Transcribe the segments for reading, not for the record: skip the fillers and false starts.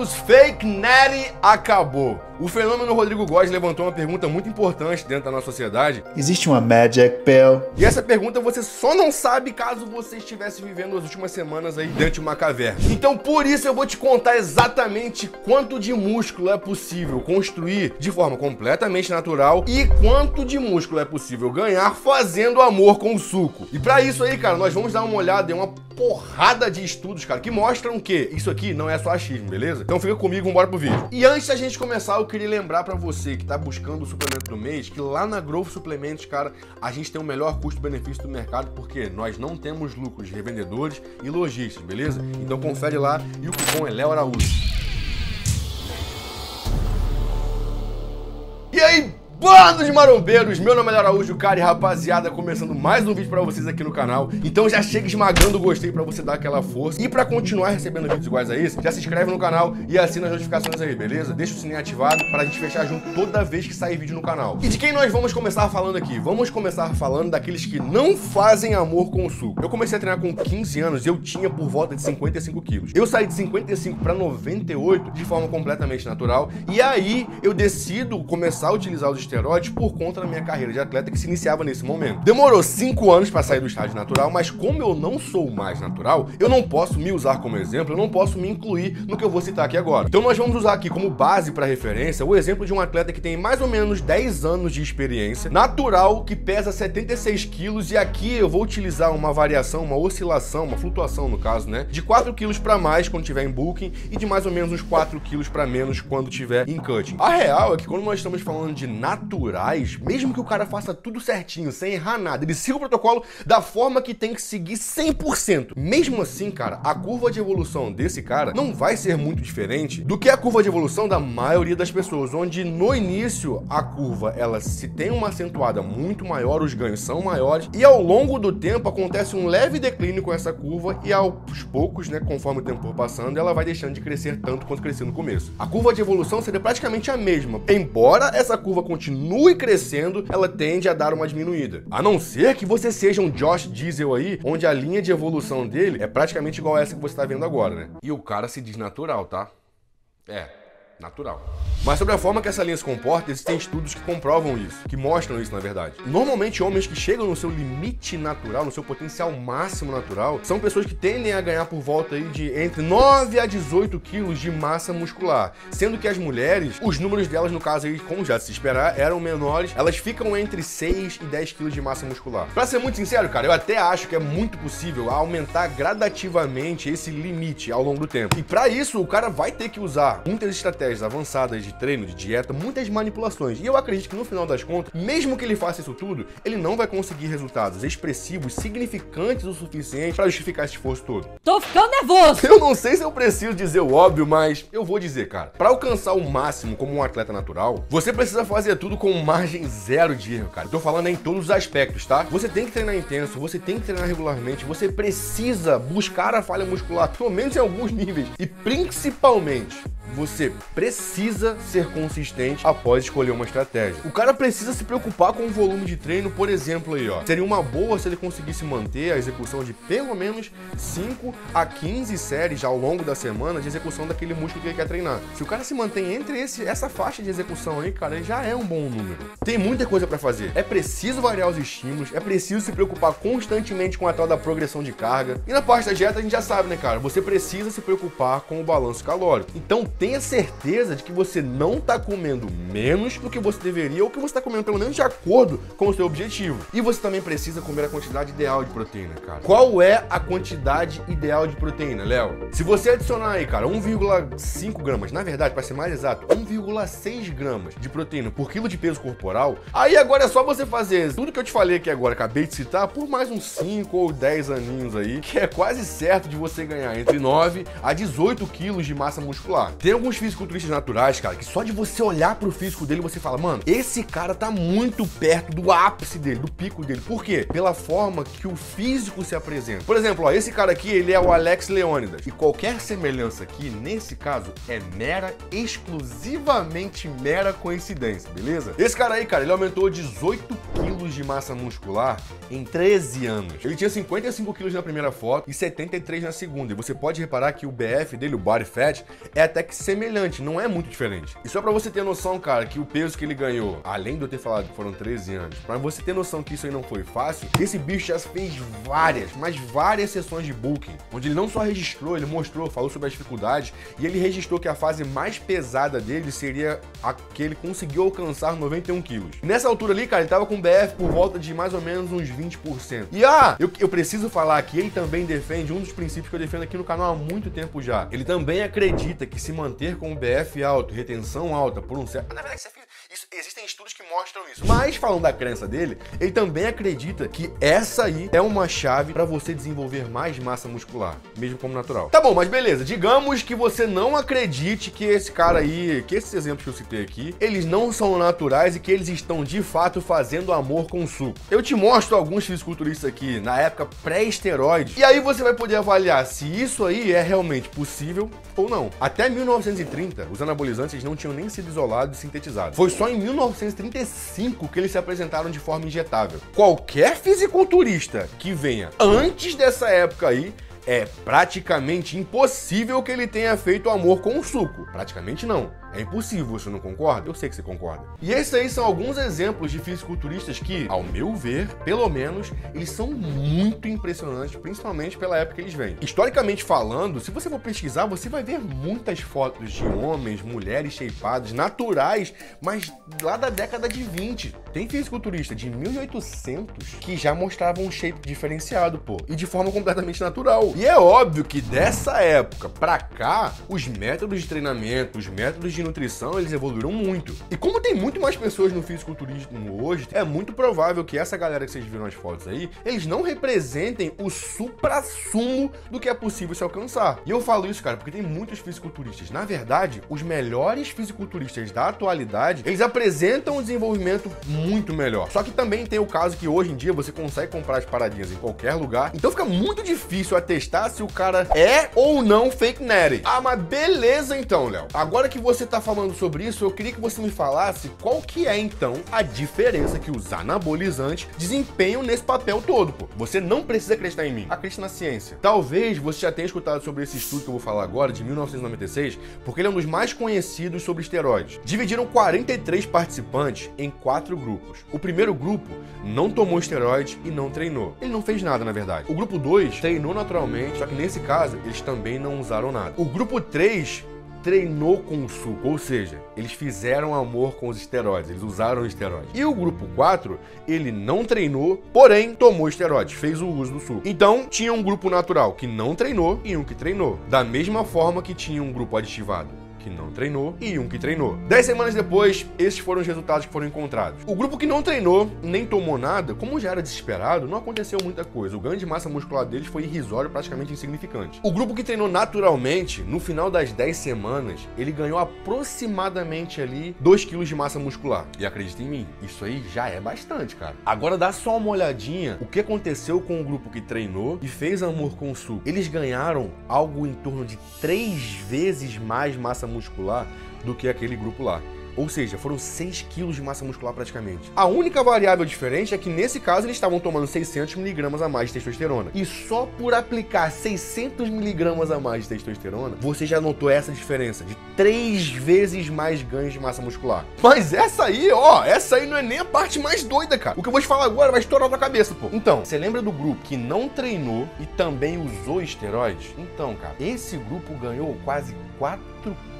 dos fake natty acabou. O fenômeno Rodrigo Góes levantou uma pergunta muito importante dentro da nossa sociedade. Existe uma magic pill? E essa pergunta você só não sabe caso você estivesse vivendo as últimas semanas aí dentro de uma caverna. Então por isso eu vou te contar exatamente quanto de músculo é possível construir de forma completamente natural e quanto de músculo é possível ganhar fazendo amor com o suco. E pra isso aí, cara, nós vamos dar uma olhada em uma porrada de estudos, cara, que mostram que isso aqui não é só achismo, beleza? Então fica comigo, bora pro vídeo. E antes da gente começar, eu queria lembrar pra você que tá buscando o suplemento do mês, que lá na Growth Suplementos, cara, a gente tem o melhor custo-benefício do mercado, porque nós não temos lucros de revendedores e lojistas, beleza? Então confere lá e o cupom é Léo Araújo. E aí, bando de marombeiros, meu nome é Léo Araújo, cara, e rapaziada, começando mais um vídeo pra vocês aqui no canal. Então já chega esmagando o gostei pra você dar aquela força. E pra continuar recebendo vídeos iguais a esse, já se inscreve no canal e assina as notificações aí, beleza? Deixa o sininho ativado pra gente fechar junto toda vez que sair vídeo no canal. E de quem nós vamos começar falando aqui? Vamos começar falando daqueles que não fazem amor com o suco. Eu comecei a treinar com 15 anos e eu tinha por volta de 55 quilos. Eu saí de 55 pra 98 de forma completamente natural. E aí eu decido começar a utilizar os esteroide por conta da minha carreira de atleta que se iniciava nesse momento. Demorou 5 anos para sair do estágio natural, mas como eu não sou mais natural, eu não posso me usar como exemplo, eu não posso me incluir no que eu vou citar aqui agora. Então nós vamos usar aqui como base para referência o exemplo de um atleta que tem mais ou menos 10 anos de experiência, natural, que pesa 76 quilos, e aqui eu vou utilizar uma variação, uma oscilação, uma flutuação no caso, né, de 4 quilos para mais quando tiver em bulking e de mais ou menos uns 4 quilos para menos quando tiver em cutting. A real é que quando nós estamos falando de naturais, mesmo que o cara faça tudo certinho, sem errar nada, ele siga o protocolo da forma que tem que seguir 100%. Mesmo assim, cara, a curva de evolução desse cara não vai ser muito diferente do que a curva de evolução da maioria das pessoas, onde no início a curva, ela se tem uma acentuada muito maior, os ganhos são maiores, e ao longo do tempo acontece um leve declínio com essa curva e aos poucos, né, conforme o tempo for passando, ela vai deixando de crescer tanto quanto cresceu no começo. A curva de evolução seria praticamente a mesma, embora essa curva continue crescendo, ela tende a dar uma diminuída. A não ser que você seja um Josh Diesel aí, onde a linha de evolução dele é praticamente igual a essa que você tá vendo agora, né? E o cara se diz natural, tá? É, natural. Mas sobre a forma que essa linha se comporta, existem estudos que comprovam isso, que mostram isso, na verdade. Normalmente, homens que chegam no seu limite natural, no seu potencial máximo natural, são pessoas que tendem a ganhar por volta aí de entre 9 a 18 quilos de massa muscular. Sendo que as mulheres, os números delas, no caso aí, como já se esperar, eram menores, elas ficam entre 6 e 10 quilos de massa muscular. Pra ser muito sincero, cara, eu até acho que é muito possível aumentar gradativamente esse limite ao longo do tempo. E pra isso, o cara vai ter que usar muitas estratégias avançadas de treino, de dieta, muitas manipulações. E eu acredito que no final das contas, mesmo que ele faça isso tudo, ele não vai conseguir resultados expressivos, significantes o suficiente para justificar esse esforço todo. Tô ficando nervoso! Eu não sei se eu preciso dizer o óbvio, mas eu vou dizer, cara. Para alcançar o máximo como um atleta natural, você precisa fazer tudo com margem zero de erro, cara. Tô falando em todos os aspectos, tá? Você tem que treinar intenso, você tem que treinar regularmente, você precisa buscar a falha muscular, pelo menos em alguns níveis. E principalmente, você precisa ser consistente após escolher uma estratégia. O cara precisa se preocupar com o volume de treino, por exemplo, aí, ó. Seria uma boa se ele conseguisse manter a execução de pelo menos 5 a 15 séries ao longo da semana de execução daquele músculo que ele quer treinar. Se o cara se mantém entre essa faixa de execução aí, cara, já é um bom número. Tem muita coisa pra fazer. É preciso variar os estímulos, é preciso se preocupar constantemente com a tal da progressão de carga. E na parte da dieta a gente já sabe, né, cara? Você precisa se preocupar com o balanço calórico. Então, tenha certeza de que você não tá comendo menos do que você deveria ou que você tá comendo pelo menos de acordo com o seu objetivo. E você também precisa comer a quantidade ideal de proteína, cara. Qual é a quantidade ideal de proteína, Léo? Se você adicionar aí, cara, 1,5 gramas, na verdade, para ser mais exato, 1,6 gramas de proteína por quilo de peso corporal, aí agora é só você fazer tudo que eu te falei aqui agora, acabei de citar, por mais uns 5 ou 10 aninhos aí, que é quase certo de você ganhar entre 9 a 18 quilos de massa muscular. Tem alguns fisiculturistas naturais, cara, que só de você olhar pro físico dele, você fala, mano, esse cara tá muito perto do ápice dele, do pico dele. Por quê? Pela forma que o físico se apresenta. Por exemplo, ó, esse cara aqui, ele é o Alex Leônidas. E qualquer semelhança aqui, nesse caso, é mera, exclusivamente mera coincidência, beleza? Esse cara aí, cara, ele aumentou 18 quilos de massa muscular em 13 anos. Ele tinha 55 quilos na primeira foto e 73 na segunda. E você pode reparar que o BF dele, o body fat, é até que semelhante, não é muito diferente. E só pra você ter noção, cara, que o peso que ele ganhou, além de eu ter falado que foram 13 anos, pra você ter noção que isso aí não foi fácil, esse bicho já fez várias, mas várias sessões de bulking, onde ele não só registrou, ele mostrou, falou sobre as dificuldades, e ele registrou que a fase mais pesada dele seria a que ele conseguiu alcançar 91 quilos. Nessa altura ali, cara, ele tava com BF por volta de mais ou menos uns 20%. E eu preciso falar que ele também defende um dos princípios que eu defendo aqui no canal há muito tempo já. Ele também acredita que se manter com o BF alto, retenção alta por um certo... Na verdade, isso, existem estudos que mostram isso. Mas falando da crença dele, ele também acredita que essa aí é uma chave pra você desenvolver mais massa muscular, mesmo como natural. Tá bom, mas beleza, digamos que você não acredite que esse cara aí, que esses exemplos que eu citei aqui, eles não são naturais e que eles estão de fato fazendo amor com o suco. Eu te mostro alguns fisiculturistas aqui na época pré-esteroide, e aí você vai poder avaliar se isso aí é realmente possível ou não. Até 1930, os anabolizantes não tinham nem sido isolados e sintetizados. Foi só em 1935 que eles se apresentaram de forma injetável. Qualquer fisiculturista que venha antes dessa época aí, é praticamente impossível que ele tenha feito amor com o suco. Praticamente não. É impossível, você não concorda? Eu sei que você concorda. E esses aí são alguns exemplos de fisiculturistas que, ao meu ver, pelo menos, eles são muito impressionantes, principalmente pela época que eles vêm. Historicamente falando, se você for pesquisar, você vai ver muitas fotos de homens, mulheres shapeadas, naturais, mas lá da década de 20. Tem fisiculturista de 1800 que já mostravam um shape diferenciado, pô, e de forma completamente natural. E é óbvio que dessa época pra cá, os métodos de treinamento, os métodos de nutrição, eles evoluíram muito. E como tem muito mais pessoas no fisiculturismo hoje, é muito provável que essa galera que vocês viram as fotos aí, eles não representem o suprassumo do que é possível se alcançar. E eu falo isso, cara, porque tem muitos fisiculturistas. Na verdade, os melhores fisiculturistas da atualidade, eles apresentam um desenvolvimento muito melhor. Só que também tem o caso que hoje em dia você consegue comprar as paradinhas em qualquer lugar, então fica muito difícil atestar se o cara é ou não fake natty. Ah, mas beleza então, Léo. Agora que você tá falando sobre isso, eu queria que você me falasse qual que é então a diferença que os anabolizantes desempenham nesse papel todo, pô. Você não precisa acreditar em mim, acredita na ciência. Talvez você já tenha escutado sobre esse estudo que eu vou falar agora, de 1996, porque ele é um dos mais conhecidos sobre esteroides. Dividiram 43 participantes em 4 grupos. O primeiro grupo não tomou esteroides e não treinou. Ele não fez nada, na verdade. O grupo 2 treinou naturalmente, só que nesse caso, eles também não usaram nada. O grupo 3 treinou com o suco, ou seja, eles fizeram amor com os esteroides, eles usaram esteroides. E o grupo 4, ele não treinou, porém tomou esteroides, fez o uso do suco. Então, tinha um grupo natural que não treinou e um que treinou. Da mesma forma que tinha um grupo aditivado que não treinou e um que treinou. 10 semanas depois, esses foram os resultados que foram encontrados. O grupo que não treinou, nem tomou nada, como já era desesperado, não aconteceu muita coisa. O ganho de massa muscular deles foi irrisório, praticamente insignificante. O grupo que treinou naturalmente, no final das 10 semanas, ele ganhou aproximadamente ali 2 kg de massa muscular. E acredita em mim, isso aí já é bastante, cara. Agora dá só uma olhadinha o que aconteceu com o grupo que treinou e fez amor com o suco. Eles ganharam algo em torno de 3 vezes mais massa muscular do que aquele grupo lá. Ou seja, foram 6 quilos de massa muscular praticamente. A única variável diferente é que nesse caso eles estavam tomando 600 mg a mais de testosterona. E só por aplicar 600 mg a mais de testosterona, você já notou essa diferença de 3 vezes mais ganhos de massa muscular. Mas essa aí, ó, essa aí não é nem a parte mais doida, cara. O que eu vou te falar agora vai estourar a tua cabeça, pô. Então, você lembra do grupo que não treinou e também usou esteroides? Então, cara, esse grupo ganhou quase 4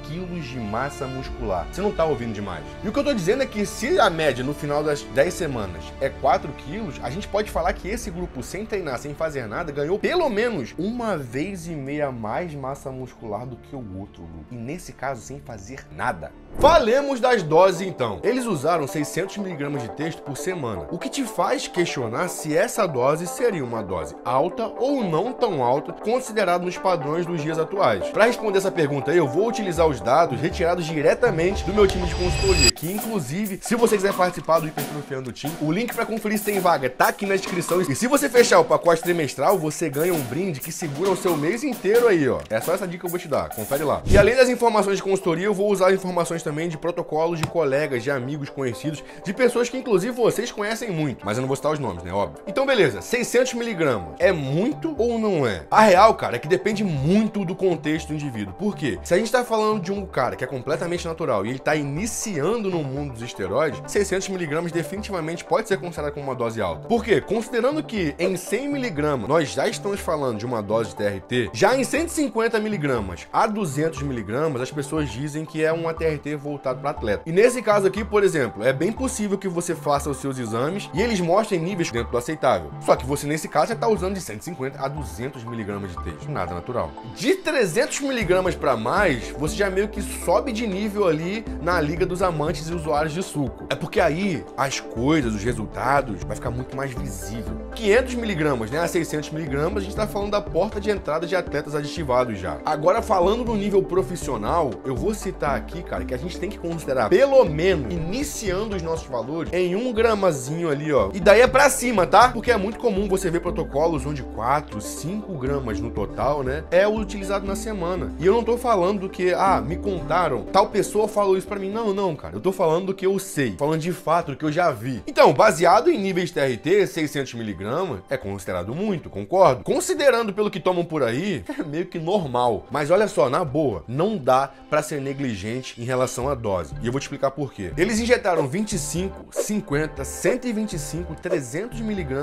quilos de massa muscular. Você não tá ouvindo demais. E o que eu tô dizendo é que se a média no final das 10 semanas é 4 quilos, a gente pode falar que esse grupo, sem treinar, sem fazer nada, ganhou pelo menos 1,5 vezes mais massa muscular do que o outro grupo. E nesse caso, sem fazer nada. Falemos das doses, então. Eles usaram 600 mg de testo por semana, o que te faz questionar se essa dose seria uma dose alta ou não tão alta, considerado nos padrões dos dias atuais. Para responder essa pergunta aí, eu vou utilizar os dados retirados diretamente do meu time de consultoria, que inclusive, se você quiser participar do Hipertrofiando Team, o link para conferir se tem vaga tá aqui na descrição, e se você fechar o pacote trimestral, você ganha um brinde que segura o seu mês inteiro aí, ó. É só essa dica que eu vou te dar, confere lá. E além das informações de consultoria, eu vou usar informações também de protocolos de colegas, de amigos, conhecidos, de pessoas que inclusive vocês conhecem muito, mas eu não vou citar os nomes, né, óbvio. Então beleza, 600 mg é muito ou não é? A real, cara, é que depende muito do contexto do indivíduo. Por quê? Se a gente tá falando de um cara que é completamente natural e ele está iniciando no mundo dos esteroides, 600 mg definitivamente pode ser considerado como uma dose alta. Por quê? Considerando que em 100 mg nós já estamos falando de uma dose de TRT, já em 150 mg a 200 mg as pessoas dizem que é uma TRT voltado para atleta. E nesse caso aqui, por exemplo, é bem possível que você faça os seus exames e eles mostrem níveis dentro do aceitável. Só que você, nesse caso, já está usando de 150 a 200 mg de texto. Nada natural. De 300 mg para mais, você já meio que sobe de nível ali na liga dos amantes e usuários de suco. É porque aí as coisas, os resultados, vai ficar muito mais visível. 500 mg, né, a 600 mg, a gente está falando da porta de entrada de atletas aditivados já. Agora, falando no nível profissional, eu vou citar aqui, cara, que a gente tem que considerar, pelo menos, iniciando os nossos valores, em 1 gramazinho ali, ó. E daí é pra cima, tá? Porque é muito comum você ver protocolos onde 4, 5 gramas no total, né, é utilizado na semana. E eu não tô falando do que, ah, me contaram, tal pessoa falou isso pra mim. Não, não, cara. Eu tô falando do que eu sei. Falando de fato, do que eu já vi. Então, baseado em níveis de TRT, 600 mg é considerado muito, concordo? Considerando pelo que tomam por aí, é meio que normal. Mas olha só, na boa, não dá pra ser negligente em relação à dose. E eu vou te explicar por quê. Eles injetaram 25, 50, 125, 300 mg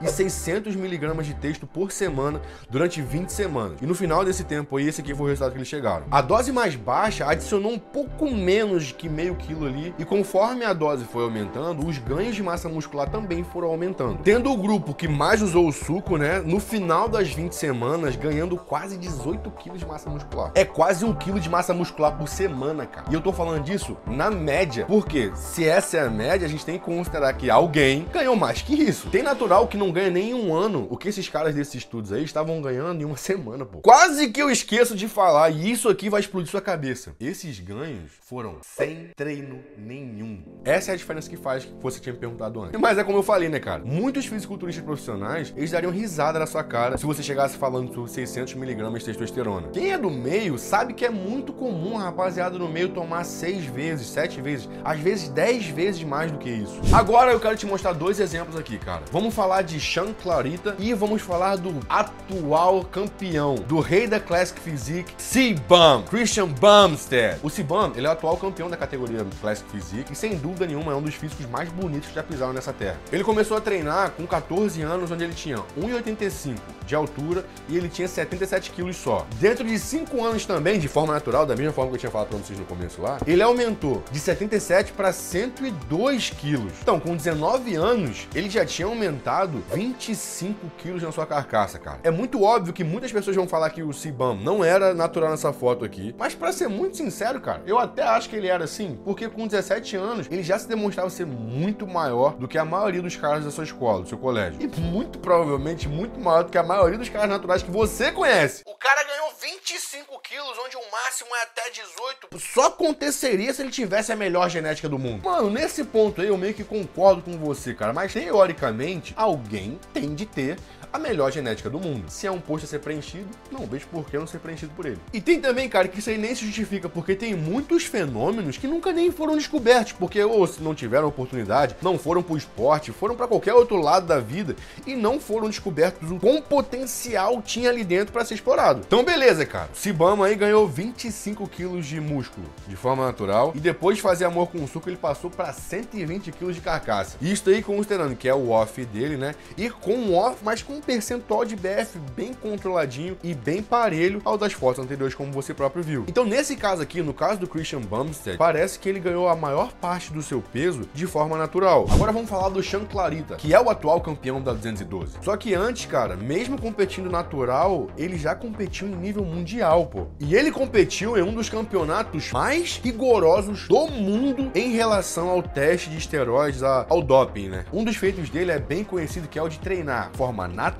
e 600 mg de texto por semana durante 20 semanas. E no final desse tempo aí, esse aqui foi o resultado que eles chegaram. A dose mais baixa adicionou um pouco menos que meio quilo ali, e conforme a dose foi aumentando, os ganhos de massa muscular também foram aumentando. Tendo o grupo que mais usou o suco, né, no final das 20 semanas, ganhando quase 18 kg de massa muscular. É quase 1 kg de massa muscular por semana, cara. E eu tô falando disso na média, porque se essa é a média, a gente tem que considerar que alguém ganhou mais que isso. Tem natural que não ganha nem um ano o que esses caras desses estudos aí estavam ganhando em uma semana, pô. Quase que eu esqueço de falar, e isso aqui vai explodir sua cabeça. Esses ganhos foram sem treino nenhum. Essa é a diferença que faz, que você tinha me perguntado antes. Mas é como eu falei, né, cara? Muitos fisiculturistas profissionais, eles dariam risada na sua cara se você chegasse falando sobre 600 mg de testosterona. Quem é do meio sabe que é muito comum a rapaziada no meio tomar 6 vezes, 7 vezes, às vezes 10 vezes mais do que isso. Agora eu quero te mostrar 2 exemplos aqui, cara. Vamos falar de Shaun Clarida e vamos falar do atual campeão, do rei da Classic Physique, C-Bum, Christian Bumstead. O C-Bum, ele é o atual campeão da categoria Classic Physique e, sem dúvida nenhuma, é um dos físicos mais bonitos que já pisaram nessa terra. Ele começou a treinar com 14 anos, onde ele tinha 1,85 de altura e ele tinha 77 quilos só. Dentro de 5 anos também, de forma natural, da mesma forma que eu tinha falado pra vocês no começo lá, ele aumentou de 77 para 102 quilos. Então, com 19 anos, ele já tinha aumentado 25 quilos na sua carcaça, cara. É muito óbvio que muitas pessoas vão falar que o C-Bum não era natural nessa foto aqui, mas pra ser muito sincero, cara, eu até acho que ele era sim, porque com 17 anos, ele já se demonstrava ser muito maior do que a maioria dos caras da sua escola, do seu colégio. E muito provavelmente, muito maior do que a maioria dos caras naturais que você conhece. O cara ganhou 25 quilos, onde o máximo é até 18. Só aconteceria se ele tivesse a melhor genética do mundo. Mano, nesse ponto aí, eu meio que concordo com você, cara, mas teoricamente, alguém tem de ter a melhor genética do mundo. Se é um posto a ser preenchido, não vejo por que não ser preenchido por ele. E tem também, cara, que isso aí nem se justifica, porque tem muitos fenômenos que nunca nem foram descobertos, porque ou se não tiveram oportunidade, não foram pro esporte, foram pra qualquer outro lado da vida e não foram descobertos o quão potencial tinha ali dentro pra ser explorado. Então, beleza, cara. O C-Bum aí ganhou 25 quilos de músculo de forma natural e depois de fazer amor com o suco, ele passou pra 120 quilos de carcaça. Isso aí considerando que é o off dele, né? E com o off, mas com percentual de BF bem controladinho e bem parelho ao das fotos anteriores, como você próprio viu. Então, nesse caso aqui, no caso do Christian Bumstead, parece que ele ganhou a maior parte do seu peso de forma natural. Agora vamos falar do Shaun Clarida, que é o atual campeão da 212. Só que antes, cara, mesmo competindo natural, ele já competiu em nível mundial, pô. E ele competiu em um dos campeonatos mais rigorosos do mundo em relação ao teste de esteroides, ao doping, né? Um dos feitos dele é bem conhecido, que é o de treinar forma natural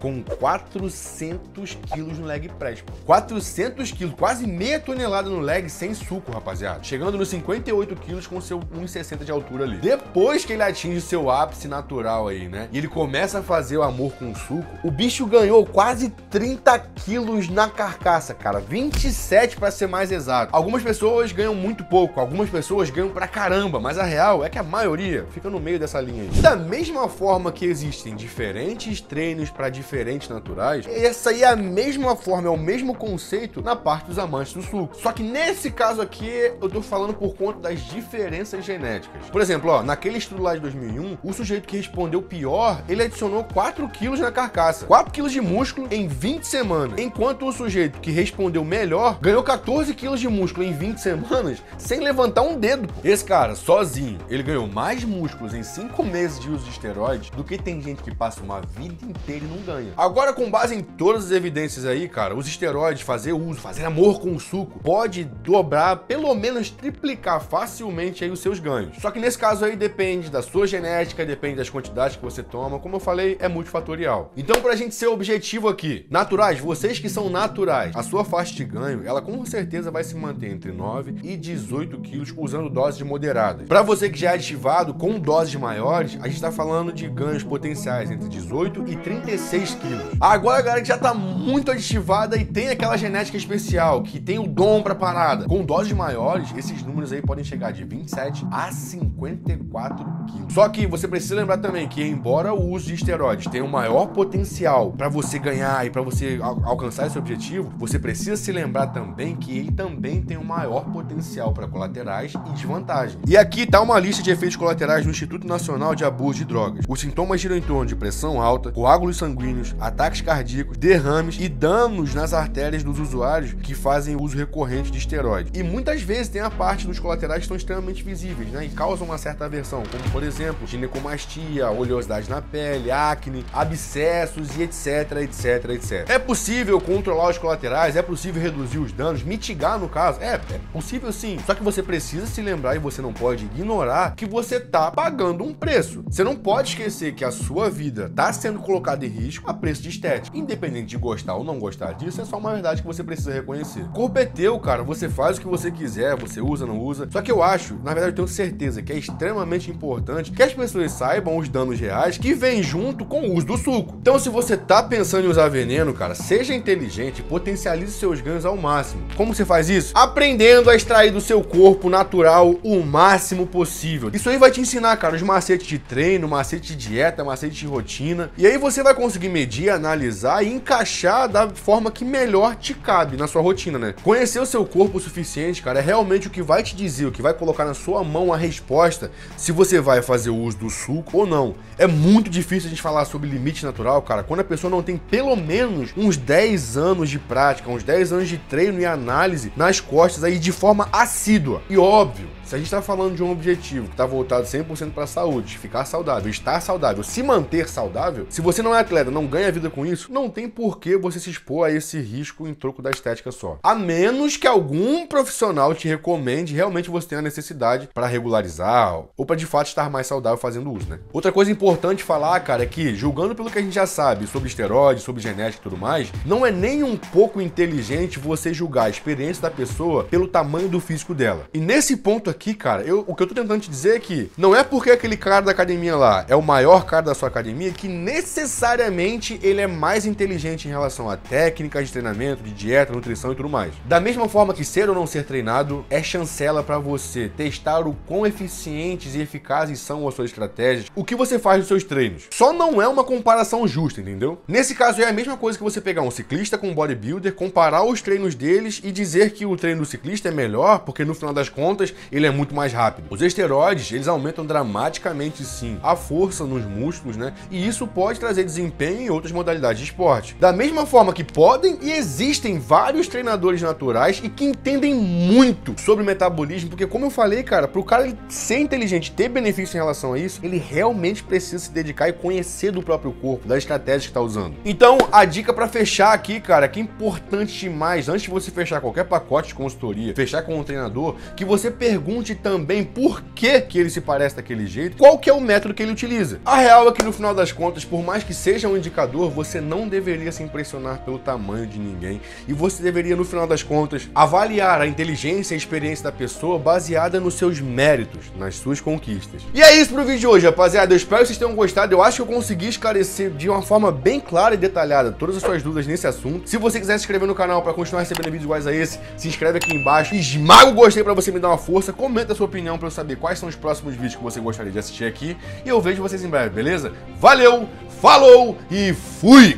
com 400 quilos no leg press, pô. 400 quilos, quase meia tonelada no leg sem suco, rapaziada. Chegando nos 58 quilos com seu 1,60 de altura ali. Depois que ele atinge seu ápice natural aí, né? E ele começa a fazer o amor com o suco, o bicho ganhou quase 30 quilos na carcaça, cara. 27 pra ser mais exato. Algumas pessoas ganham muito pouco, algumas pessoas ganham pra caramba, mas a real é que a maioria fica no meio dessa linha aí. Da mesma forma que existem diferentes treinos para diferentes naturais, essa aí é a mesma forma, é o mesmo conceito na parte dos amantes do suco. Só que nesse caso aqui, eu tô falando por conta das diferenças genéticas. Por exemplo, ó, naquele estudo lá de 2001, o sujeito que respondeu pior, ele adicionou 4 quilos na carcaça, 4 quilos de músculo em 20 semanas, enquanto o sujeito que respondeu melhor ganhou 14 quilos de músculo em 20 semanas sem levantar um dedo. Pô. Esse cara, sozinho, ele ganhou mais músculos em 5 meses de uso de esteroides do que tem gente que passa uma vida inteira e não ganha. Agora, com base em todas as evidências aí, cara, os esteroides, fazer uso, fazer amor com o suco, pode dobrar, pelo menos triplicar facilmente aí os seus ganhos. Só que nesse caso aí depende da sua genética, depende das quantidades que você toma, como eu falei, é multifatorial. Então, pra gente ser objetivo aqui, naturais, vocês que são naturais, a sua faixa de ganho, ela com certeza vai se manter entre 9 e 18 quilos usando doses moderadas. Pra você que já é ativado com doses maiores, a gente tá falando de ganhos potenciais entre 18 e 36 quilos. Agora a galera que já tá muito aditivada e tem aquela genética especial, que tem o dom pra parada, com doses maiores, esses números aí podem chegar de 27 a 54 quilos. Só que você precisa lembrar também que, embora o uso de esteroides tenha um maior potencial pra você ganhar e pra você alcançar esse objetivo, você precisa se lembrar também que ele também tem um maior potencial para colaterais e desvantagens. E aqui tá uma lista de efeitos colaterais do Instituto Nacional de Abuso de Drogas. Os sintomas giram em torno de pressão alta, coágulos sanguíneos, ataques cardíacos, derrames e danos nas artérias dos usuários que fazem uso recorrente de esteroides. E muitas vezes tem a parte dos colaterais que são extremamente visíveis, né, e causam uma certa aversão, como por exemplo, ginecomastia, oleosidade na pele, acne, abscessos e etc, etc, etc. É possível controlar os colaterais? É possível reduzir os danos? Mitigar, no caso? É possível sim. Só que você precisa se lembrar e você não pode ignorar que você tá pagando um preço. Você não pode esquecer que a sua vida tá sendo colocada em risco a preço de estética. Independente de gostar ou não gostar disso, é só uma verdade que você precisa reconhecer. O corpo é teu, cara. Você faz o que você quiser, você usa, não usa. Só que eu acho, na verdade eu tenho certeza que é extremamente importante que as pessoas saibam os danos reais que vêm junto com o uso do suco. Então, se você tá pensando em usar veneno, cara, seja inteligente e potencialize seus ganhos ao máximo. Como você faz isso? Aprendendo a extrair do seu corpo natural o máximo possível. Isso aí vai te ensinar, cara, os macetes de treino, macete de dieta, macete de rotina. E aí você vai conseguir medir, analisar e encaixar da forma que melhor te cabe na sua rotina, né? Conhecer o seu corpo o suficiente, cara, é realmente o que vai te dizer, o que vai colocar na sua mão a resposta se você vai fazer o uso do suco ou não. É muito difícil a gente falar sobre limite natural, cara, quando a pessoa não tem pelo menos uns 10 anos de prática, uns 10 anos de treino e análise nas costas aí de forma assídua. E óbvio, se a gente tá falando de um objetivo que tá voltado 100% pra saúde, ficar saudável, estar saudável, se manter saudável, se você não é atleta, não ganha vida com isso, não tem por que você se expor a esse risco em troco da estética só. A menos que algum profissional te recomende, realmente você tenha a necessidade pra regularizar ou pra de fato estar mais saudável fazendo uso, né? Outra coisa importante falar, cara, é que julgando pelo que a gente já sabe sobre esteroides, sobre genética e tudo mais, não é nem um pouco inteligente você julgar a experiência da pessoa pelo tamanho do físico dela. E nesse ponto aqui, cara, o que eu tô tentando te dizer é que não é porque aquele cara da academia lá é o maior cara da sua academia que necessariamente ele é mais inteligente em relação a técnicas de treinamento, de dieta, nutrição e tudo mais. Da mesma forma que ser ou não ser treinado é chancela pra você testar o quão eficientes e eficazes são as suas estratégias, o que você faz nos seus treinos. Só não é uma comparação justa, entendeu? Nesse caso é a mesma coisa que você pegar um ciclista com um bodybuilder, comparar os treinos deles e dizer que o treino do ciclista é melhor porque no final das contas ele é muito mais rápido. Os esteroides, eles aumentam dramaticamente sim a força nos músculos, né? E isso pode trazer desempenho em outras modalidades de esporte. Da mesma forma que podem e existem vários treinadores naturais e que entendem muito sobre o metabolismo, porque como eu falei, cara, pro cara ele ser inteligente, ter benefício em relação a isso, ele realmente precisa se dedicar e conhecer do próprio corpo, da estratégia que tá usando. Então, a dica pra fechar aqui, cara, que é importante demais, antes de você fechar qualquer pacote de consultoria, fechar com um treinador, que você pergunte também por que ele se parece daquele jeito, qual que é o método que ele utiliza. A real é que no final das contas, por mais que seja um indicador, você não deveria se impressionar pelo tamanho de ninguém e você deveria, no final das contas, avaliar a inteligência e a experiência da pessoa baseada nos seus méritos, nas suas conquistas. E é isso pro vídeo de hoje, rapaziada. Eu espero que vocês tenham gostado. Eu acho que eu consegui esclarecer de uma forma bem clara e detalhada todas as suas dúvidas nesse assunto. Se você quiser se inscrever no canal para continuar recebendo vídeos iguais a esse, se inscreve aqui embaixo, esmaga o gostei para você me dar uma força, comenta a sua opinião para eu saber quais são os próximos vídeos que você gostaria de assistir aqui. E eu vejo vocês em breve, beleza? Valeu, falou e fui!